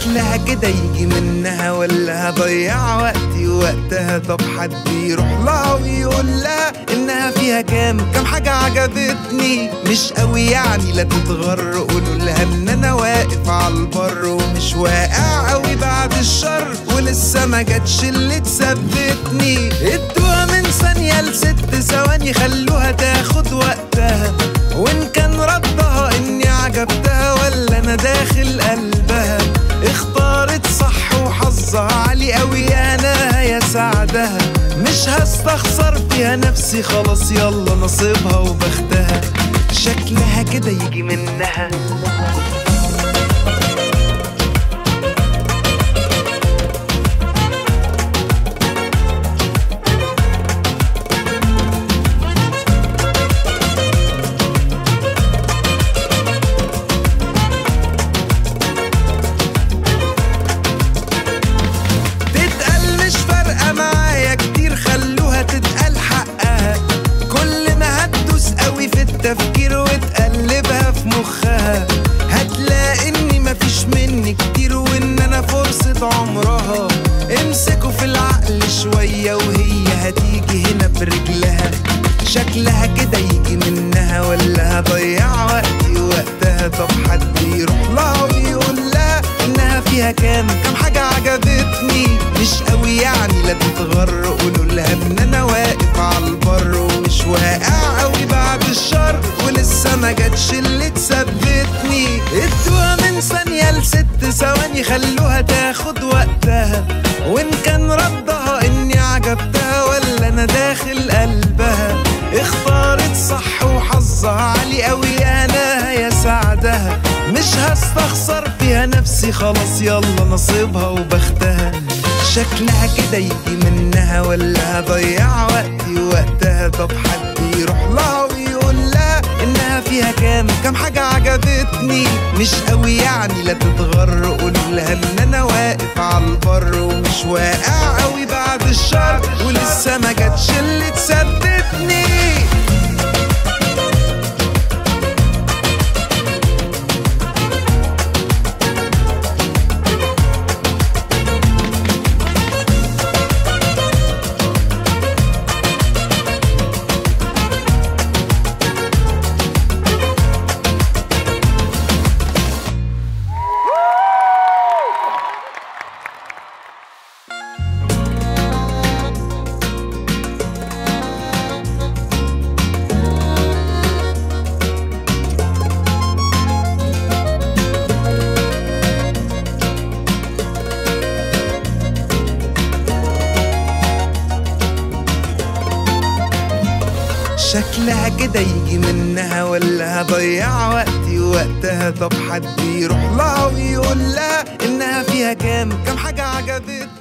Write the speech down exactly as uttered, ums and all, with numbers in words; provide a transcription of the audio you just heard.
شكلها كده يجي منها ولا هضيع وقتي وقتها. طب حد يروح لها ويقول لها انها فيها كام كام حاجه عجبتني مش قوي يعني لا تتغر. قولوا لها ان انا واقف على البر ومش واقع قوي بعد الشر ولسه ما جاتش اللي تثبتني. ادوها من ثانيه لست ثواني خلوها تاخد وقتها وان كان ردها اني عجبتها ولا انا داخل قلبها. اختارت صح وحظها عالي قوي انا يا سعدها مش هستخسر فيها نفسي خلاص يلا نصيبها وبختها. شكلها كده يجي منها تفكير وتقلبها في مخها هتلاقي اني مفيش مني كتير وان انا فرصة عمرها. امسكوا في العقل شوية وهي هتيجي هنا برجلها. شكلها كده يجي منها ولا هضيع وقتي وقتها. طب حد يروح لها ويقول لها انها فيها كام كام حاجة عجبتني مش قوي يعني لا تتغر. قولوا لها ان انا واقف على البر ومش واقع قوي بعد الشر ولسه ما جاتش اللي تثبتني. ادوها من ثانيه لست ثواني خلوها تاخد وقتها وان كان ردها اني عجبتها ولا انا داخل قلبها. اختارت صح وحظها عالي قوي انا يا سعدها مش هستخسر فيها نفسي خلاص يلا نصيبها وبختها. شكلها كده يجي منها ولا هضيع وقتي وقتها. طب حد يروح لها ويقول لها انها فيها كام كام حاجه عجبتني مش قوي يعني لا تتغر. قول لها ان انا واقف على البر ومش واقع قوي بعد الشر ولسه ما جاتش اللي تثبتني. شكلها كده يجي منها ولا هضيع وقتي وقتها. طب حد يروح لها ويقول لها انها فيها كام كام حاجه عجبتني.